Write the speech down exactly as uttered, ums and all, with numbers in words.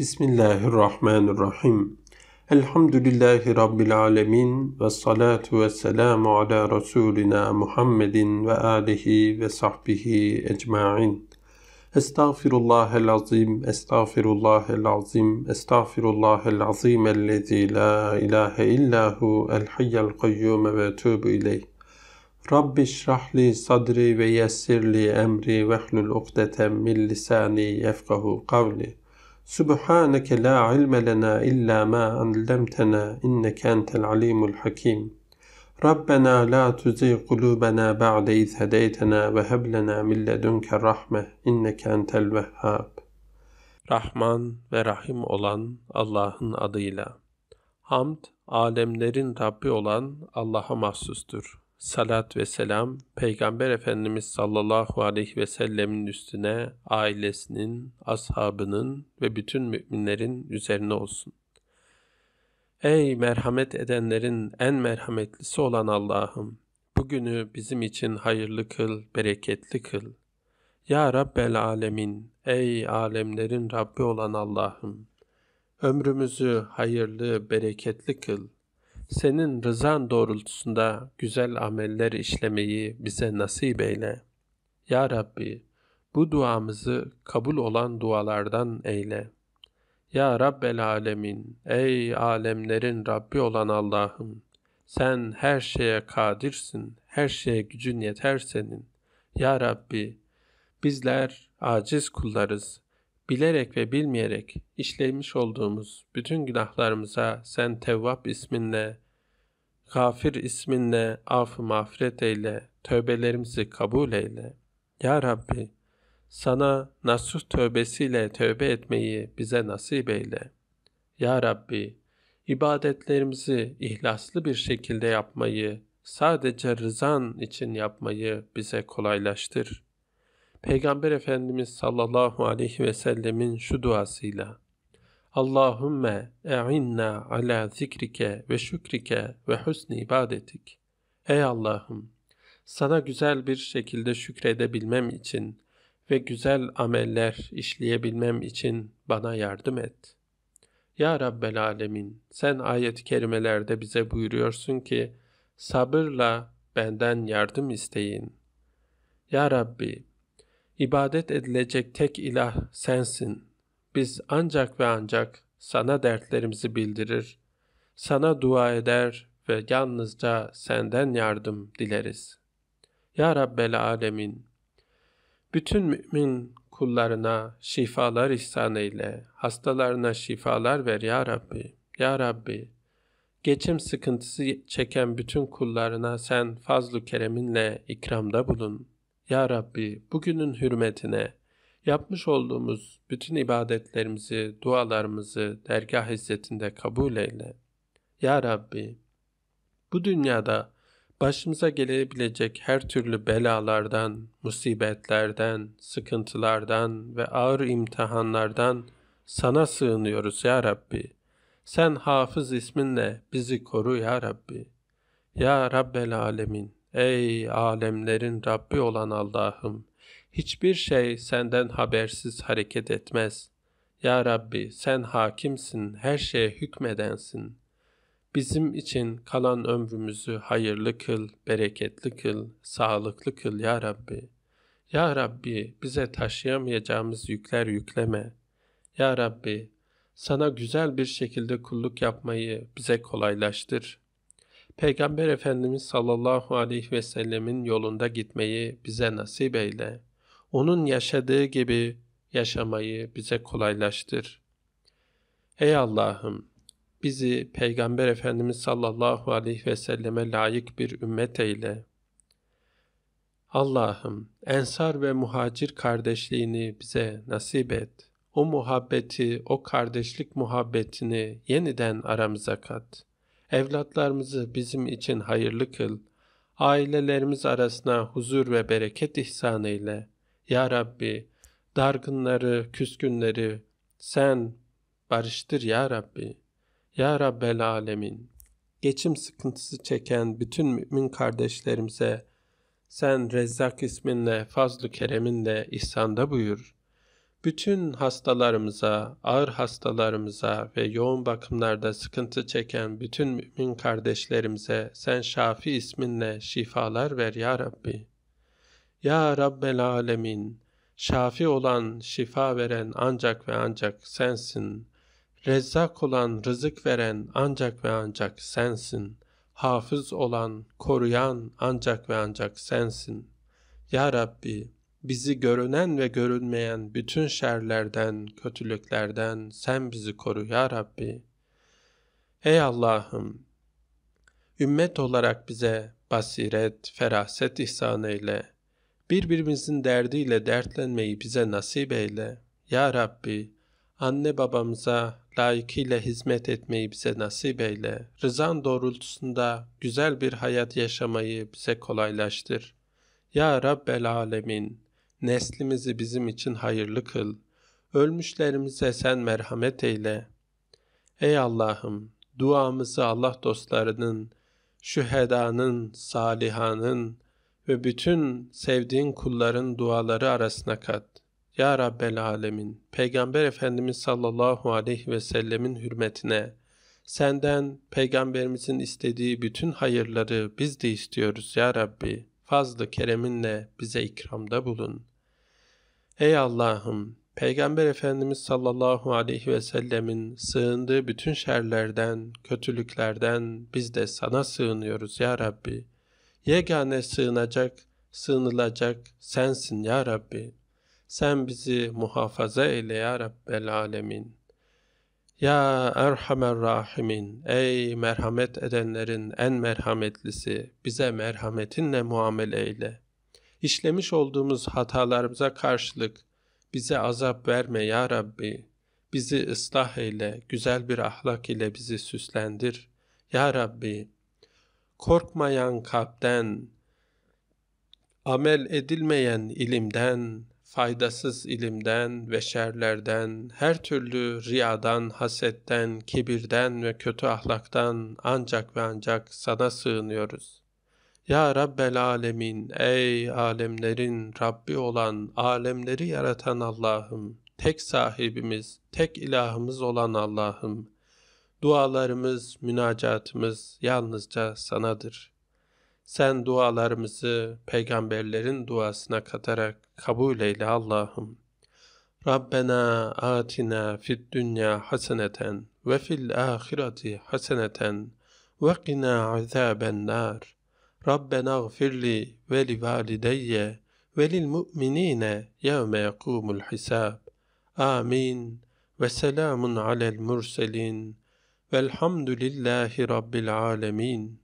Bismillahirrahmanirrahim. Elhamdülillahi Rabbil alemin. Ve salatu ve selamu ala Resulina Muhammedin ve alihi ve sahbihi ecma'in. Estağfirullahel-azim, estağfirullahel-azim, estağfirullahel-azim ellezî la ilahe illahu el-hayyel-kayyum ve tûbu ileyh. Rabbi şrahli sadri ve yessirli emri ve hlul ukdeten min lisani yefkahu kavli. Subhaneke la ilme lena illa ma allemtena inneke entel alimul hakim. Rabbena la tuzigh kulubena ba'de iz hedeytena ve heb lena min ledunke rahme inneke entel vehhab. Rahman ve Rahim olan Allah'ın adıyla. Hamd, alemlerin Rabbi olan Allah'a mahsustur. Salat ve selam, Peygamber Efendimiz sallallahu aleyhi ve sellemin üstüne, ailesinin, ashabının ve bütün müminlerin üzerine olsun. Ey merhamet edenlerin en merhametlisi olan Allah'ım! Bugünü bizim için hayırlı kıl, bereketli kıl. Ya Rabbel Alemin! Ey alemlerin Rabbi olan Allah'ım! Ömrümüzü hayırlı, bereketli kıl. Senin rızan doğrultusunda güzel ameller işlemeyi bize nasip eyle. Ya Rabbi, bu duamızı kabul olan dualardan eyle. Ya Rabbel Alemin, ey alemlerin Rabbi olan Allah'ım, sen her şeye kadirsin, her şeye gücün yeter senin. Ya Rabbi, bizler aciz kullarız. Bilerek ve bilmeyerek işlemiş olduğumuz bütün günahlarımıza sen Tevvab isminle, Gafir isminle af-ı mağfiret eyle, tövbelerimizi kabul eyle. Ya Rabbi, sana nasuh tövbesiyle tövbe etmeyi bize nasip eyle. Ya Rabbi, ibadetlerimizi ihlaslı bir şekilde yapmayı, sadece rızan için yapmayı bize kolaylaştır. Peygamber Efendimiz sallallahu aleyhi ve sellemin şu duasıyla: Allahümme e'inna ala zikrike ve şükrike ve husni ibadetik. Ey Allah'ım, sana güzel bir şekilde şükredebilmem için ve güzel ameller işleyebilmem için bana yardım et. Ya Rabbel Alemin, sen ayet-i kerimelerde bize buyuruyorsun ki, sabırla benden yardım isteyin. Ya Rabbi, İbadet edilecek tek ilah sensin. Biz ancak ve ancak sana dertlerimizi bildirir, sana dua eder ve yalnızca senden yardım dileriz. Ya Rabbel Alemin, bütün mümin kullarına şifalar ihsan eyle, hastalarına şifalar ver ya Rabbi. Ya Rabbi, geçim sıkıntısı çeken bütün kullarına sen fazl-ı kereminle ikramda bulun. Ya Rabbi, bugünün hürmetine yapmış olduğumuz bütün ibadetlerimizi, dualarımızı dergah hizmetinde kabul eyle. Ya Rabbi, bu dünyada başımıza gelebilecek her türlü belalardan, musibetlerden, sıkıntılardan ve ağır imtihanlardan sana sığınıyoruz ya Rabbi. Sen Hafız isminle bizi koru ya Rabbi. Ya Rabbel Alemin. Ey alemlerin Rabbi olan Allah'ım, hiçbir şey senden habersiz hareket etmez. Ya Rabbi, sen hakimsin, her şeye hükmedensin. Bizim için kalan ömrümüzü hayırlı kıl, bereketli kıl, sağlıklı kıl ya Rabbi. Ya Rabbi, bize taşıyamayacağımız yükler yükleme. Ya Rabbi, sana güzel bir şekilde kulluk yapmayı bize kolaylaştır. Peygamber Efendimiz sallallahu aleyhi ve sellemin yolunda gitmeyi bize nasip eyle. Onun yaşadığı gibi yaşamayı bize kolaylaştır. Ey Allah'ım, bizi Peygamber Efendimiz sallallahu aleyhi ve selleme layık bir ümmet eyle. Allah'ım, Ensar ve Muhacir kardeşliğini bize nasip et. O muhabbeti, o kardeşlik muhabbetini yeniden aramıza kat. Evlatlarımızı bizim için hayırlı kıl, ailelerimiz arasına huzur ve bereket ihsan eyle. Ya Rabbi, dargınları, küskünleri sen barıştır ya Rabbi. Ya Rabbel Alemin, geçim sıkıntısı çeken bütün mümin kardeşlerimize sen Rezzak isminle, fazl-ı kereminle ihsanda buyur. bütün hastalarımıza, ağır hastalarımıza ve yoğun bakımlarda sıkıntı çeken bütün mümin kardeşlerimize sen Şafi isminle şifalar ver ya Rabbi. Ya Rabbel Alemin, Şafi olan, şifa veren ancak ve ancak sensin. Rezzak olan, rızık veren ancak ve ancak sensin. Hafız olan, koruyan ancak ve ancak sensin. Ya Rabbi, bizi görünen ve görünmeyen bütün şerlerden, kötülüklerden sen bizi koru ya Rabbi. Ey Allah'ım, ümmet olarak bize basiret, feraset ihsan eyle. Birbirimizin derdiyle dertlenmeyi bize nasip eyle. Ya Rabbi, anne babamıza layıkıyla hizmet etmeyi bize nasip eyle. Rızan doğrultusunda güzel bir hayat yaşamayı bize kolaylaştır. Ya Rabbel Alemin, neslimizi bizim için hayırlı kıl. Ölmüşlerimize sen merhamet eyle. Ey Allah'ım, duamızı Allah dostlarının, şühedanın, salihanın ve bütün sevdiğin kulların duaları arasına kat. Ya Rabbel Alemin, Peygamber Efendimiz sallallahu aleyhi ve sellemin hürmetine, senden Peygamberimizin istediği bütün hayırları biz de istiyoruz ya Rabbi. Fazlı kereminle bize ikramda bulun. Ey Allah'ım, Peygamber Efendimiz sallallahu aleyhi ve sellemin sığındığı bütün şerlerden, kötülüklerden biz de sana sığınıyoruz ya Rabbi. Yegane sığınacak, sığınılacak sensin ya Rabbi. Sen bizi muhafaza eyle ya Rabbel Alemin. Ya Erhamer Rahimin, ey merhamet edenlerin en merhametlisi, bize merhametinle muamele eyle. İşlemiş olduğumuz hatalarımıza karşılık bize azap verme ya Rabbi. Bizi ıslah eyle, güzel bir ahlak ile bizi süslendir ya Rabbi. Korkmayan kalpten, amel edilmeyen ilimden, faydasız ilimden ve şerlerden, her türlü riyadan, hasetten, kibirden ve kötü ahlaktan ancak ve ancak sana sığınıyoruz. Ya Rabbel Alemin, ey alemlerin Rabbi olan, alemleri yaratan Allah'ım, tek sahibimiz, tek ilahımız olan Allah'ım, dualarımız, münacatımız yalnızca sanadır. Sen dualarımızı peygamberlerin duasına katarak kabul eyle Allah'ım. Rabbena atina fid dünya haseneten ve fil ahireti haseneten ve qina azaben nar. Rabbena gfirli ve li valideyye ve lil mu'minine yevme yekumul hisab. Amin ve selamun alel murselin velhamdülillahi rabbil alemin.